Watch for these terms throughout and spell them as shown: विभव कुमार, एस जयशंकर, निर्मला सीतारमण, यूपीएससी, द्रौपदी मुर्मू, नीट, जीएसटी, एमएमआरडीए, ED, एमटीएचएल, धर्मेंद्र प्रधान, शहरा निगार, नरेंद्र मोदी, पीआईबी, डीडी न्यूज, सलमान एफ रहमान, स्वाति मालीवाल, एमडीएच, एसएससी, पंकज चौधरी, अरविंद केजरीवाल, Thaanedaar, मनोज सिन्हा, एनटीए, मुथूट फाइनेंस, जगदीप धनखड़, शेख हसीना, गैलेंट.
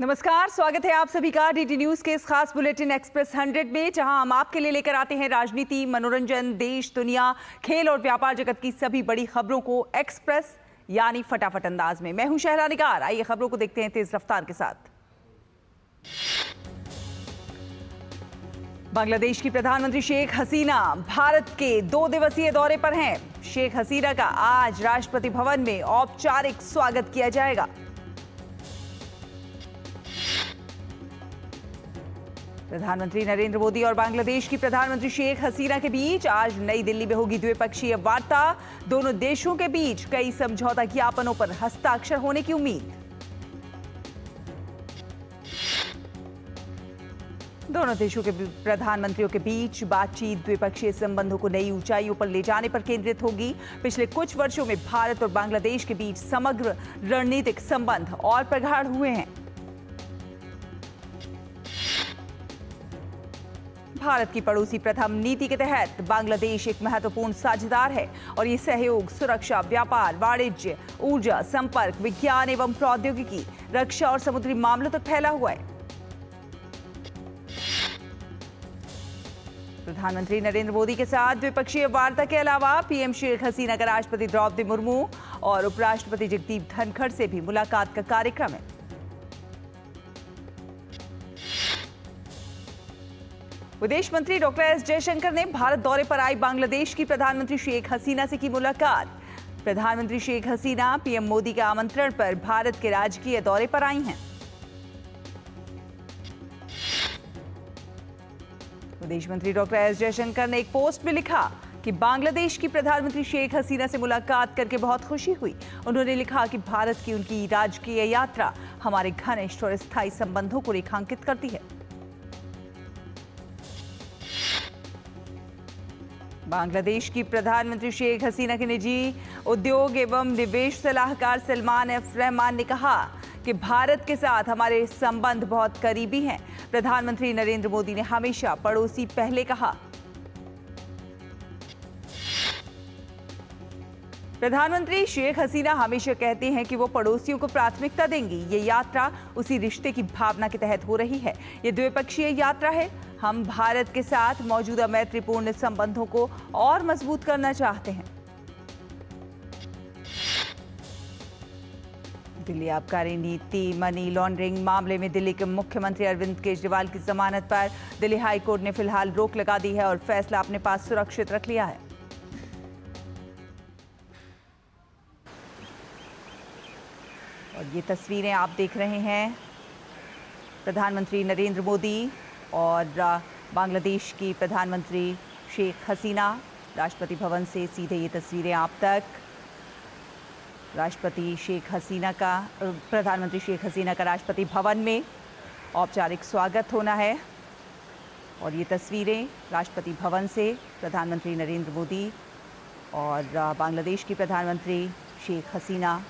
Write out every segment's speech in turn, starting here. नमस्कार, स्वागत है आप सभी का डीडी न्यूज के इस खास बुलेटिन एक्सप्रेस 100 में, जहां हम आपके लिए लेकर आते हैं राजनीति, मनोरंजन, देश, दुनिया, खेल और व्यापार जगत की सभी बड़ी खबरों को एक्सप्रेस यानी फटाफट अंदाज में। मैं हूं शहरा निगार। आइए खबरों को देखते हैं तेज रफ्तार के साथ। बांग्लादेश की प्रधानमंत्री शेख हसीना भारत के 2 दिवसीय दौरे पर हैं। शेख हसीना का आज राष्ट्रपति भवन में औपचारिक स्वागत किया जाएगा। प्रधानमंत्री नरेंद्र मोदी और बांग्लादेश की प्रधानमंत्री शेख हसीना के बीच आज नई दिल्ली में होगी द्विपक्षीय वार्ता। दोनों देशों के बीच कई समझौता ज्ञापनों पर हस्ताक्षर होने की उम्मीद। दोनों देशों के प्रधानमंत्रियों के बीच बातचीत द्विपक्षीय संबंधों को नई ऊंचाइयों पर ले जाने पर केंद्रित होगी। पिछले कुछ वर्षों में भारत और बांग्लादेश के बीच समग्र रणनीतिक संबंध और प्रगाढ़ हुए हैं। भारत की पड़ोसी प्रथम नीति के तहत बांग्लादेश एक महत्वपूर्ण साझेदार है और ये सहयोग सुरक्षा, व्यापार, वाणिज्य, ऊर्जा, संपर्क, विज्ञान एवं प्रौद्योगिकी, रक्षा और समुद्री मामलों तक फैला हुआ है। प्रधानमंत्री नरेंद्र मोदी के साथ द्विपक्षीय वार्ता के अलावा पीएम शेख हसीना का राष्ट्रपति द्रौपदी मुर्मू और उपराष्ट्रपति जगदीप धनखड़ से भी मुलाकात का कार्यक्रम है। विदेश मंत्री डॉक्टर एस जयशंकर ने भारत दौरे पर आई बांग्लादेश की प्रधानमंत्री शेख हसीना से की मुलाकात। प्रधानमंत्री शेख हसीना पीएम मोदी के आमंत्रण पर भारत के राजकीय दौरे पर आई हैं। विदेश मंत्री डॉक्टर एस जयशंकर ने एक पोस्ट में लिखा कि बांग्लादेश की प्रधानमंत्री शेख हसीना से मुलाकात करके बहुत खुशी हुई। उन्होंने लिखा कि भारत की उनकी राजकीय यात्रा हमारे घनिष्ठ और स्थायी संबंधों को रेखांकित करती है। बांग्लादेश की प्रधानमंत्री शेख हसीना के निजी उद्योग एवं निवेश सलाहकार सलमान एफ रहमान ने कहा कि भारत के साथ हमारे संबंध बहुत करीबी हैं। प्रधानमंत्री नरेंद्र मोदी ने हमेशा पड़ोसी पहले कहा। प्रधानमंत्री शेख हसीना हमेशा कहते हैं कि वो पड़ोसियों को प्राथमिकता देंगी। ये यात्रा उसी रिश्ते की भावना के तहत हो रही है। ये द्विपक्षीय यात्रा है। हम भारत के साथ मौजूदा मैत्रीपूर्ण संबंधों को और मजबूत करना चाहते हैं। दिल्ली आबकारी नीति, मनी लॉन्ड्रिंग मामले में दिल्ली के मुख्यमंत्री अरविंद केजरीवाल की जमानत पर दिल्ली हाई कोर्ट ने फिलहाल रोक लगा दी है और फैसला अपने पास सुरक्षित रख लिया है। और ये तस्वीरें आप देख रहे हैं प्रधानमंत्री नरेंद्र मोदी और बांग्लादेश की प्रधानमंत्री शेख हसीना। राष्ट्रपति भवन से सीधे ये तस्वीरें आप तक प्रधानमंत्री शेख हसीना का राष्ट्रपति भवन में औपचारिक स्वागत होना है। और ये तस्वीरें राष्ट्रपति भवन से प्रधानमंत्री नरेंद्र मोदी और बांग्लादेश की प्रधानमंत्री शेख हसीना।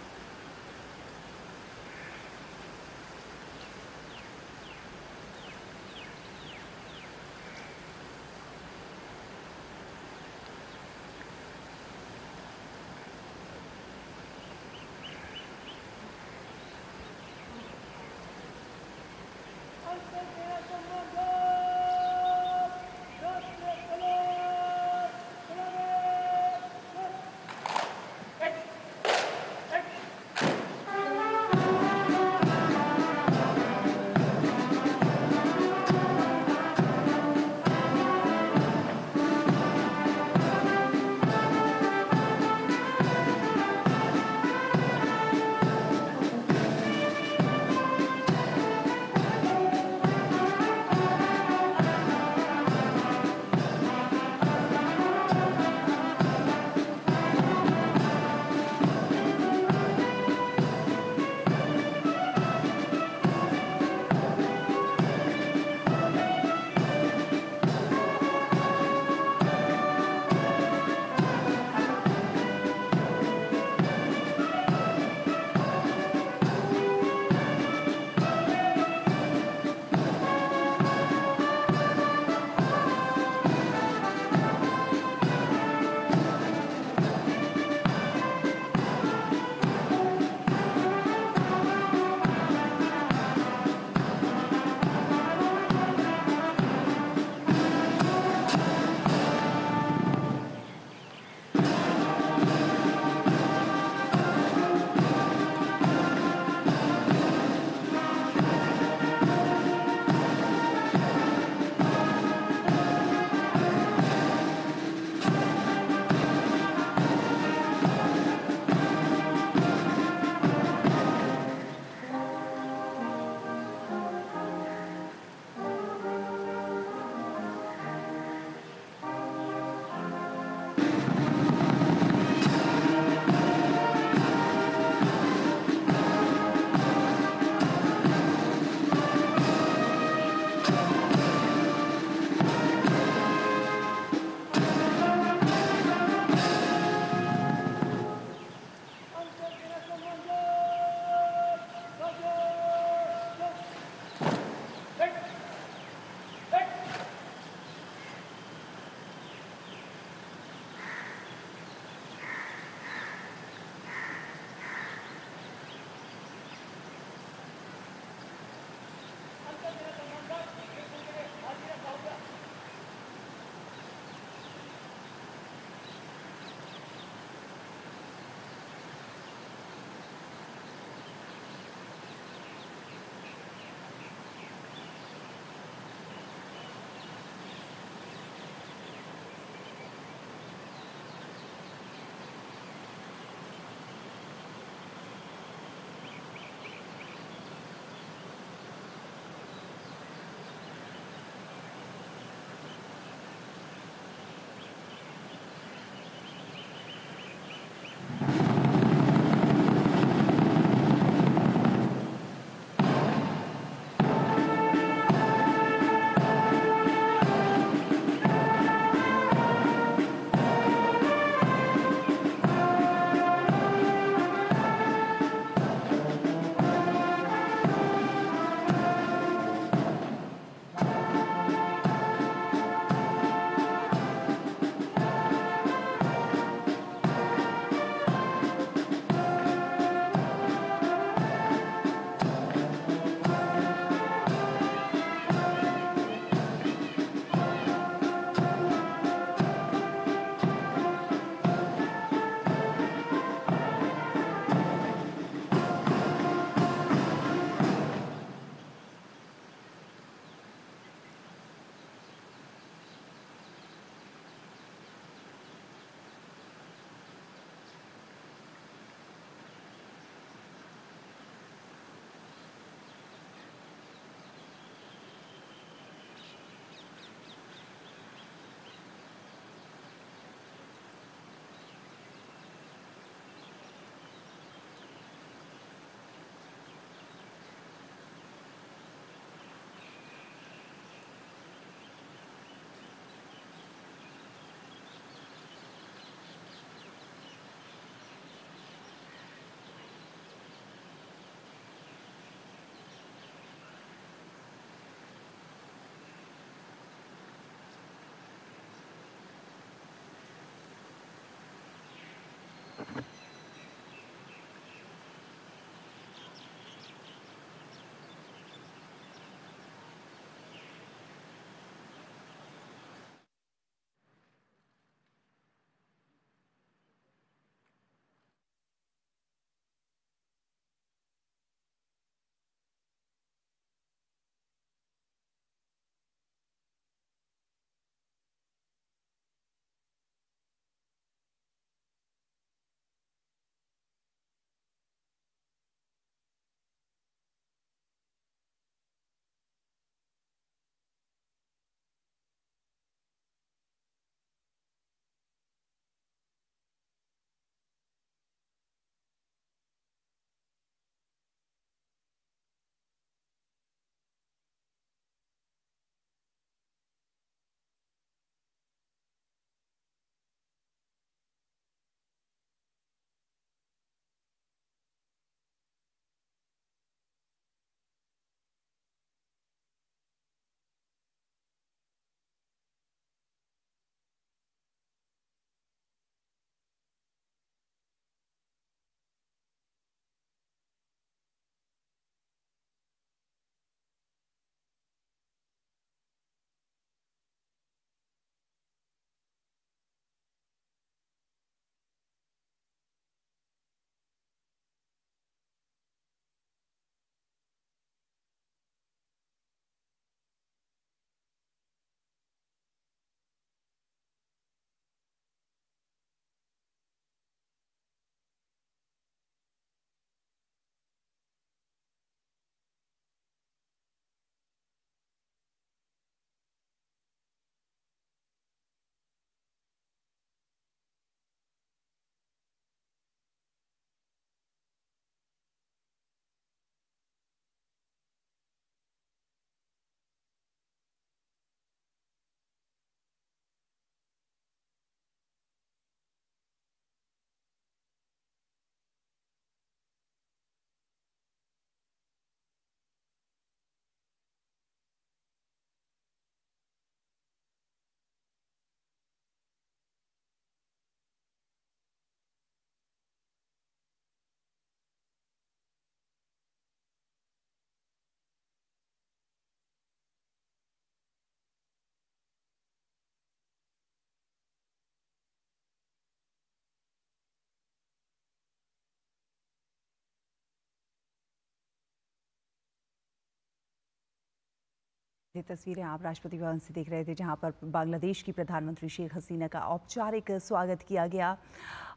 ये तस्वीरें आप राष्ट्रपति भवन से देख रहे थे, जहां पर बांग्लादेश की प्रधानमंत्री शेख हसीना का औपचारिक स्वागत किया गया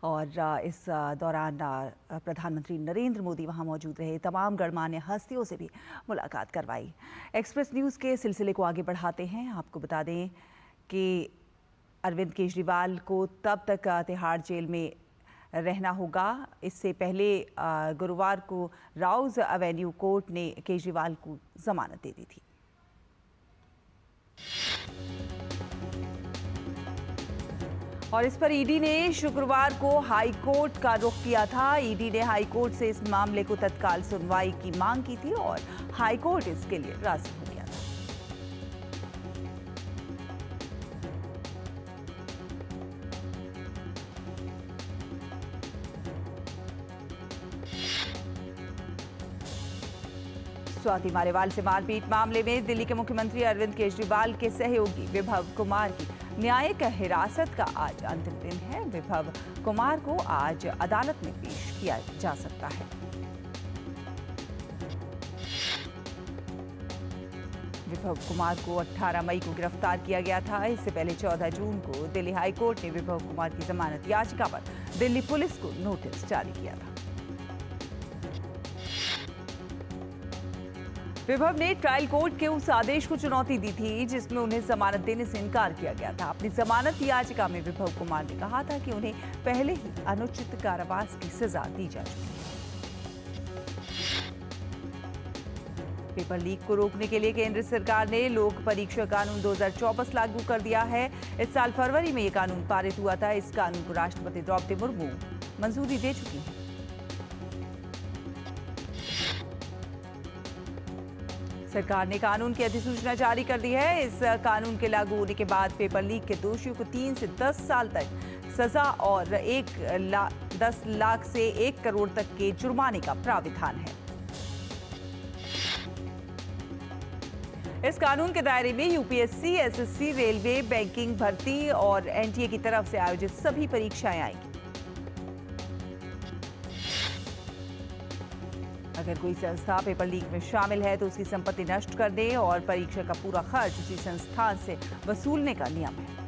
और इस दौरान प्रधानमंत्री नरेंद्र मोदी वहां मौजूद रहे। तमाम गणमान्य हस्तियों से भी मुलाकात करवाई। एक्सप्रेस न्यूज़ के सिलसिले को आगे बढ़ाते हैं। आपको बता दें कि अरविंद केजरीवाल को तब तक तिहाड़ जेल में रहना होगा। इससे पहले गुरुवार को राउज एवेन्यू कोर्ट ने केजरीवाल को जमानत दे दी थी। और इस पर ईडी ने शुक्रवार को हाई कोर्ट का रुख किया था। ईडी ने हाई कोर्ट से इस मामले को तत्काल सुनवाई की मांग की थी और हाई कोर्ट इसके लिए राजी हो गया था। स्वाति मालीवाल से मारपीट मामले में दिल्ली के मुख्यमंत्री अरविंद केजरीवाल के सहयोगी विभव कुमार की न्यायिक हिरासत का आज अंतिम दिन है। विभव कुमार को आज अदालत में पेश किया जा सकता है। विभव कुमार को 18 मई को गिरफ्तार किया गया था। इससे पहले 14 जून को दिल्ली हाईकोर्ट ने विभव कुमार की जमानत याचिका पर दिल्ली पुलिस को नोटिस जारी किया था। विभव ने ट्रायल कोर्ट के उस आदेश को चुनौती दी थी जिसमें उन्हें जमानत देने से इनकार किया गया था। अपनी जमानत याचिका में विभव कुमार ने कहा था कि उन्हें पहले ही अनुचित कारावास की सजा दी जा चुकी है। पेपर लीक को रोकने के लिए केंद्र सरकार ने लोक परीक्षा कानून 2024 लागू कर दिया है। इस साल फरवरी में ये कानून पारित हुआ था। इस कानून को राष्ट्रपति द्रौपदी मुर्मू मंजूरी दे चुकी है। सरकार ने कानून की अधिसूचना जारी कर दी है। इस कानून के लागू होने के बाद पेपर लीक के दोषियों को 3 से 10 साल तक सजा और 1 10 लाख से 1 करोड़ तक के जुर्माने का प्राविधान है। इस कानून के दायरे में यूपीएससी, एसएससी, रेलवे, बैंकिंग भर्ती और एनटीए की तरफ से आयोजित सभी परीक्षाएं आएंगी। अगर कोई संस्था पेपर लीक में शामिल है तो उसकी संपत्ति नष्ट करने और परीक्षा का पूरा खर्च उसी संस्थान से वसूलने का नियम है।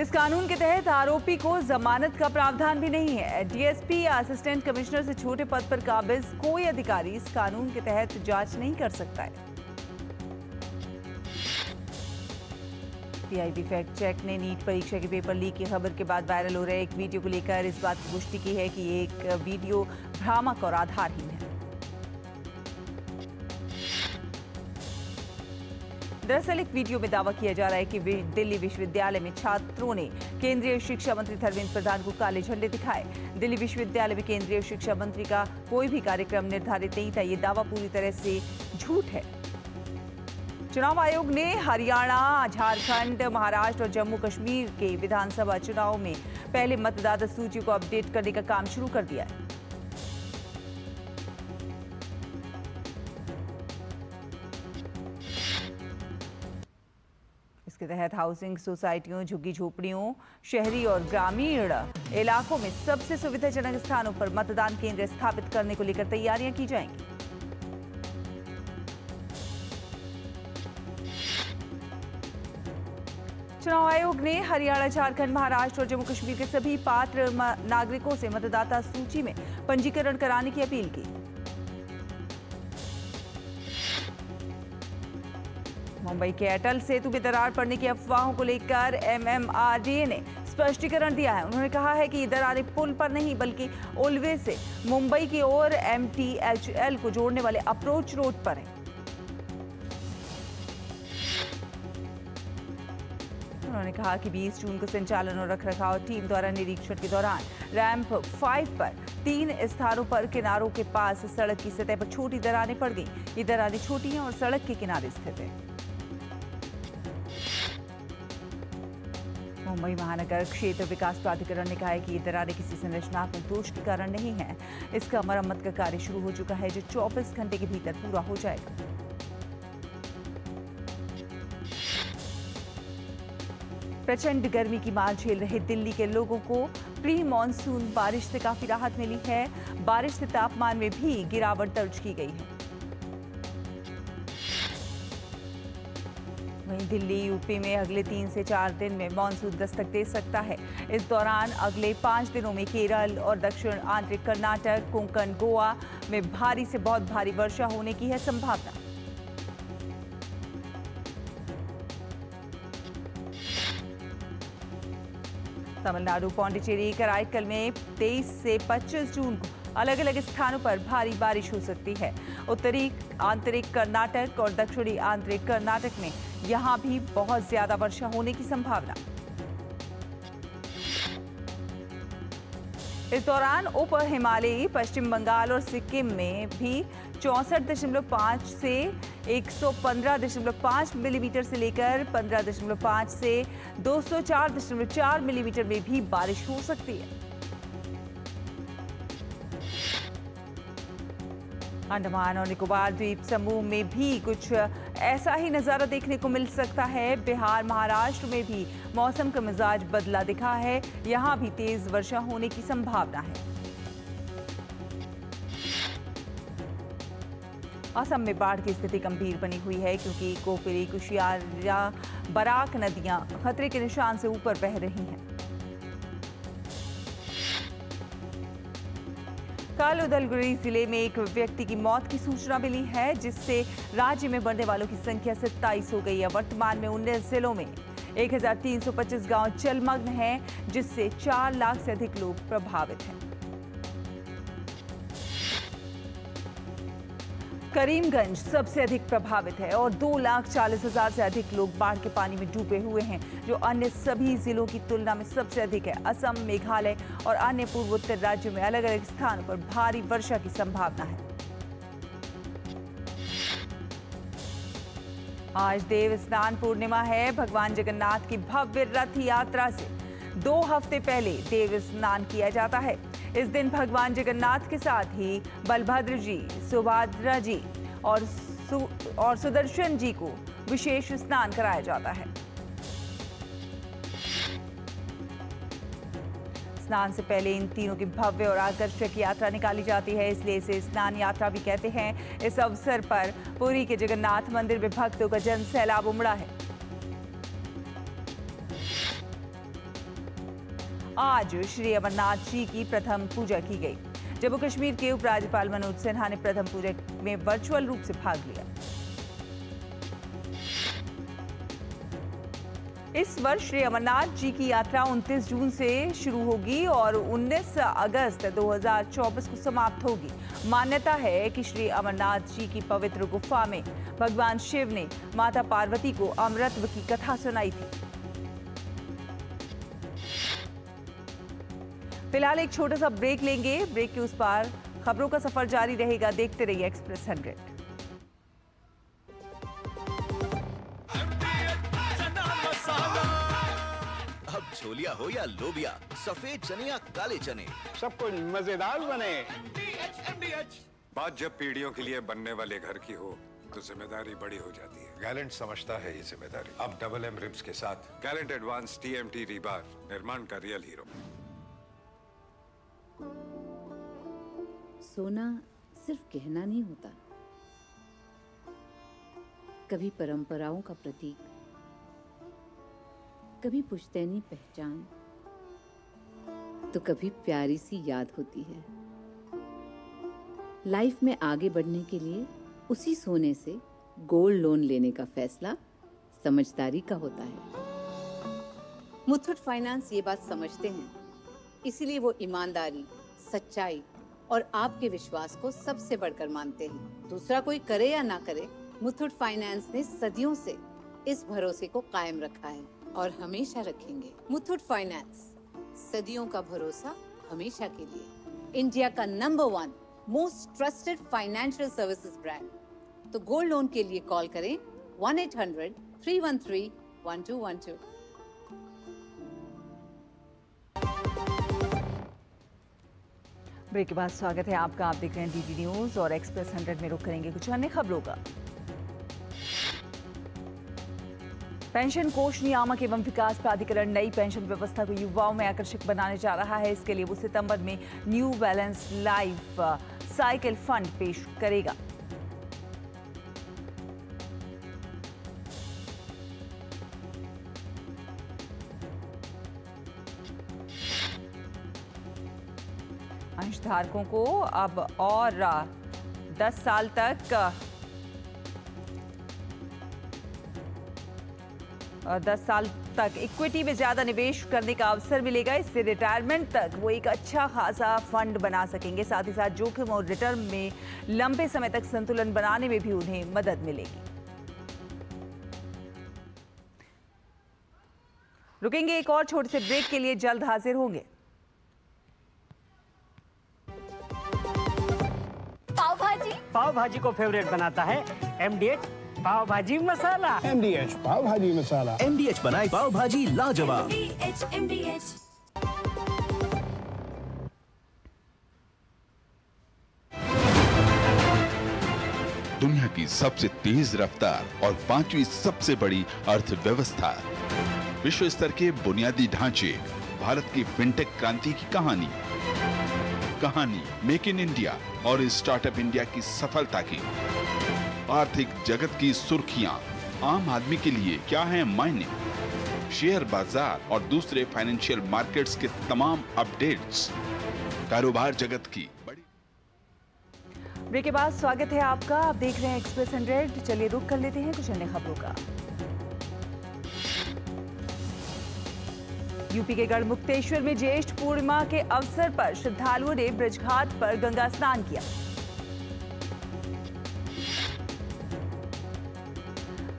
इस कानून के तहत आरोपी को जमानत का प्रावधान भी नहीं है। डीएसपी या असिस्टेंट कमिश्नर से छोटे पद पर काबिज कोई अधिकारी इस कानून के तहत जांच नहीं कर सकता है। पीआईबी फैक्ट चेक ने नीट परीक्षा के पेपर लीक की खबर के बाद वायरल हो रहे एक वीडियो को लेकर इस बात की पुष्टि की है कि ये एक वीडियो भ्रामक और आधारहीन है। दरअसल एक वीडियो में दावा किया जा रहा है कि दिल्ली विश्वविद्यालय में छात्रों ने केंद्रीय शिक्षा मंत्री धर्मेंद्र प्रधान को काले झंडे दिखाए। दिल्ली विश्वविद्यालय में केंद्रीय शिक्षा मंत्री का कोई भी कार्यक्रम निर्धारित नहीं था। ये दावा पूरी तरह से झूठ है। चुनाव आयोग ने हरियाणा, झारखंड, महाराष्ट्र और जम्मू कश्मीर के विधानसभा चुनाव में पहले मतदाता सूची को अपडेट करने का काम शुरू कर दिया है। इसके तहत हाउसिंग सोसाइटियों, झुग्गी झोपड़ियों, शहरी और ग्रामीण इलाकों में सबसे सुविधाजनक स्थानों पर मतदान केंद्र स्थापित करने को लेकर तैयारियां की जाएंगी। चुनाव आयोग ने हरियाणा, झारखंड, महाराष्ट्र और जम्मू कश्मीर के सभी पात्र नागरिकों से मतदाता सूची में पंजीकरण कराने की अपील की। मुंबई के अटल सेतु में दरार पड़ने की अफवाहों को लेकर एमएमआरडीए ने स्पष्टीकरण दिया है। उन्होंने कहा है कि ये दरारें पुल पर नहीं बल्कि ओलवे से मुंबई की ओर एमटीएचएल को जोड़ने वाले अप्रोच रोड पर है। उन्होंने कहा कि 20 जून को संचालन और रखरखाव टीम द्वारा निरीक्षण के दौरान रैंप 5 पर 3 स्थानों पर किनारों के पास सड़क की सतह पर छोटी दरारें पड़ गईं। ये दरारें छोटी हैं और सड़क के किनारे स्थित है। मुंबई महानगर क्षेत्र विकास प्राधिकरण ने कहा है कि ये दरारें किसी संरचनात्मक दोष के कारण नहीं है। इसका मरम्मत का कार्य शुरू हो चुका है जो 24 घंटे के भीतर पूरा हो जाएगा। प्रचंड गर्मी की मार झेल रहे दिल्ली के लोगों को प्री मानसून बारिश से काफी राहत मिली है। बारिश से तापमान में भी गिरावट दर्ज की गई है। वहीं दिल्ली, यूपी में अगले 3 से 4 दिन में मानसून दस्तक दे सकता है। इस दौरान अगले 5 दिनों में केरल और दक्षिण आंतरिक कर्नाटक, कोंकण, गोवा में भारी से बहुत भारी वर्षा होने की है संभावना। तमिलनाडु, पौंडीचेरी, कराईकल में 23 से 25 जून को अलग अलग स्थानों पर भारी बारिश हो सकती है। उत्तरी आंतरिक कर्नाटक और दक्षिणी आंतरिक कर्नाटक में यहां भी बहुत ज्यादा वर्षा होने की संभावना। इस दौरान उप हिमालयी पश्चिम बंगाल और सिक्किम में भी 64.5 से 115.5 मिलीमीटर से लेकर 15.5 से 204.4 मिलीमीटर में भी बारिश हो सकती है। अंडमान और निकोबार द्वीप समूह में भी कुछ ऐसा ही नज़ारा देखने को मिल सकता है। बिहार, महाराष्ट्र में भी मौसम का मिजाज बदला दिखा है। यहाँ भी तेज वर्षा होने की संभावना है। असम में बाढ़ की स्थिति गंभीर बनी हुई है क्योंकि कोपिली, कुशियारा, बराक नदियां खतरे के निशान से ऊपर बह रही हैं। कल उदलगुरी जिले में एक व्यक्ति की मौत की सूचना मिली है जिससे राज्य में मरने वालों की संख्या 27 हो गई है। वर्तमान में 19 जिलों में 1325 गांव जलमग्न हैं जिससे 4 लाख से अधिक लोग प्रभावित हैं। करीमगंज सबसे अधिक प्रभावित है और 2,40,000 से अधिक लोग बाढ़ के पानी में डूबे हुए हैं जो अन्य सभी जिलों की तुलना में सबसे अधिक है। असम, मेघालय और अन्य पूर्वोत्तर राज्यों में अलग अलग स्थानों पर भारी वर्षा की संभावना है। आज देव स्नान पूर्णिमा है। भगवान जगन्नाथ की भव्य रथ यात्रा से 2 हफ्ते पहले देव स्नान किया जाता है। इस दिन भगवान जगन्नाथ के साथ ही बलभद्र जी, सुभद्रा जी और सुदर्शन जी को विशेष स्नान कराया जाता है। स्नान से पहले इन तीनों की भव्य और आकर्षक यात्रा निकाली जाती है, इसलिए इसे स्नान यात्रा भी कहते हैं। इस अवसर पर पुरी के जगन्नाथ मंदिर में भक्तों का जन सैलाब उमड़ा है। आज श्री अमरनाथ जी की प्रथम पूजा की गई। जम्मू कश्मीर के उपराज्यपाल मनोज सिन्हा ने प्रथम पूजा में वर्चुअल रूप से भाग लिया। इस वर्ष श्री अमरनाथ जी की यात्रा 29 जून से शुरू होगी और 19 अगस्त 2024 को समाप्त होगी। मान्यता है कि श्री अमरनाथ जी की पवित्र गुफा में भगवान शिव ने माता पार्वती को अमृतत्व की कथा सुनाई थी। फिलहाल एक छोटा सा ब्रेक लेंगे, ब्रेक के उस पार खबरों का सफर जारी रहेगा। देखते रहिए एक्सप्रेस 100। अब छोलिया हो या लोबिया, सफेद चने या काले चने, सबको मजेदार बने एमडीएच। बात जब पीढ़ियों के लिए बनने वाले घर की हो तो जिम्मेदारी बड़ी हो जाती है। गैलेंट समझता है ये जिम्मेदारी। अब डबल एम रिब्स के साथ गैलेंट एडवांस TMT रीबार, निर्माण का रियल हीरो। सोना सिर्फ गहना नहीं होता, कभी परंपराओं का प्रतीक, कभी पुश्तैनी पहचान तो कभी प्यारी सी याद होती है। लाइफ में आगे बढ़ने के लिए उसी सोने से गोल्ड लोन लेने का फैसला समझदारी का होता है। मुथूट फाइनेंस ये बात समझते हैं, इसीलिए वो ईमानदारी, सच्चाई और आपके विश्वास को सबसे बढ़कर मानते हैं। दूसरा कोई करे या ना करे, मुथूट फाइनेंस ने सदियों से इस भरोसे को कायम रखा है और हमेशा रखेंगे। मुथूट फाइनेंस, सदियों का भरोसा हमेशा के लिए। इंडिया का नंबर 1 most trusted financial services brand. तो गोल्ड लोन के लिए कॉल करें 1-800-313-1212। ब्रेक के बाद स्वागत है आपका। आप देख रहे हैं DD न्यूज और एक्सप्रेस 100 में रुक करेंगे कुछ अन्य खबरों का। पेंशन कोष नियामक एवं विकास प्राधिकरण नई पेंशन व्यवस्था को युवाओं में आकर्षक बनाने जा रहा है। इसके लिए वो सितंबर में new balance life cycle fund पेश करेगा। धारकों को अब और 10 साल तक 10 साल तक इक्विटी में ज्यादा निवेश करने का अवसर मिलेगा। इससे रिटायरमेंट तक वो एक अच्छा खासा फंड बना सकेंगे। साथ ही साथ जोखिम और रिटर्न में लंबे समय तक संतुलन बनाने में भी उन्हें मदद मिलेगी। रुकेंगे एक और छोटे से ब्रेक के लिए, जल्द हाजिर होंगे। पाव भाजी को फेवरेट बनाता है MDH पाव भाजी मसाला। MDH पाव भाजी मसाला, MDH बनाई पाव भाजी लाजवाब। दुनिया की सबसे तेज रफ्तार और 5वीं सबसे बड़ी अर्थव्यवस्था, विश्व स्तर के बुनियादी ढांचे, भारत की फिनटेक क्रांति की कहानी मेक इन इंडिया और स्टार्टअप इंडिया की सफलता की, आर्थिक जगत की सुर्खियां, आम आदमी के लिए क्या है मायने, शेयर बाजार और दूसरे फाइनेंशियल मार्केट्स के तमाम अपडेट्स, कारोबार जगत की बड़ी। ब्रेक के बाद स्वागत है आपका। आप देख रहे हैं एक्सप्रेस 100। चलिए रुक कर लेते हैं कुछ अन्य खबरों का। यूपी के गढ़मुक्तेश्वर में ज्येष्ठ पूर्णिमा के अवसर पर श्रद्धालुओं ने ब्रजघाट पर गंगा स्नान किया।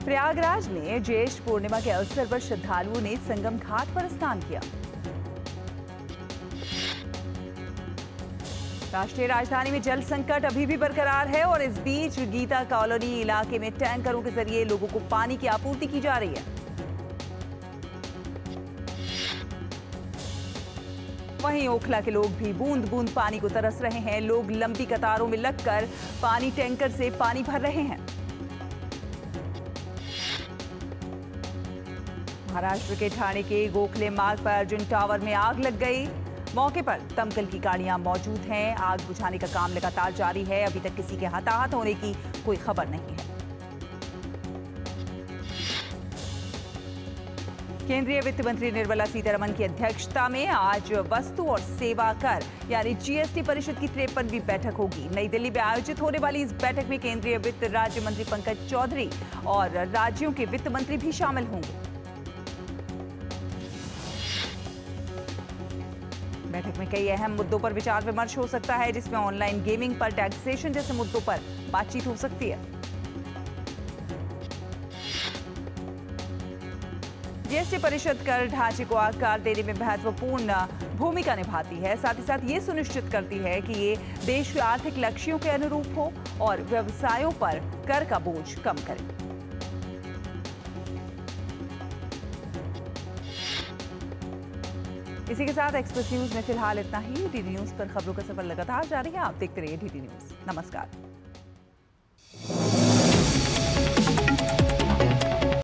प्रयागराज में ज्येष्ठ पूर्णिमा के अवसर पर श्रद्धालुओं ने संगम घाट पर स्नान किया। राष्ट्रीय राजधानी में जल संकट अभी भी बरकरार है और इस बीच गीता कॉलोनी इलाके में टैंकरों के जरिए लोगों को पानी की आपूर्ति की जा रही है। वहीं ओखला के लोग भी बूंद बूंद पानी को तरस रहे हैं। लोग लंबी कतारों में लगकर पानी टैंकर से पानी भर रहे हैं। महाराष्ट्र के ठाणे के गोखले मार्ग पर अर्जुन टावर में आग लग गई। मौके पर दमकल की गाड़ियां मौजूद हैं। आग बुझाने का काम लगातार जारी है। अभी तक किसी के हताहत होने की कोई खबर नहीं है। केंद्रीय वित्त मंत्री निर्मला सीतारमण की अध्यक्षता में आज वस्तु और सेवा कर यानी जीएसटी परिषद की 53वीं बैठक होगी। नई दिल्ली में आयोजित होने वाली इस बैठक में केंद्रीय वित्त राज्य मंत्री पंकज चौधरी और राज्यों के वित्त मंत्री भी शामिल होंगे। बैठक में कई अहम मुद्दों पर विचार विमर्श हो सकता है, जिसमें ऑनलाइन गेमिंग पर टैक्सेशन जैसे मुद्दों पर बातचीत हो सकती है। जीएसटी परिषद कर ढांचे को आकार देने में महत्वपूर्ण भूमिका निभाती है। साथ ही साथ ये सुनिश्चित करती है कि ये देश के आर्थिक लक्ष्यों के अनुरूप हो और व्यवसायों पर कर का बोझ कम करे। इसी के साथ एक्सप्रेस न्यूज में फिलहाल इतना ही। डीडी न्यूज पर खबरों का सफर लगातार जारी है। आप देखते रहिए डीडी न्यूज। नमस्कार।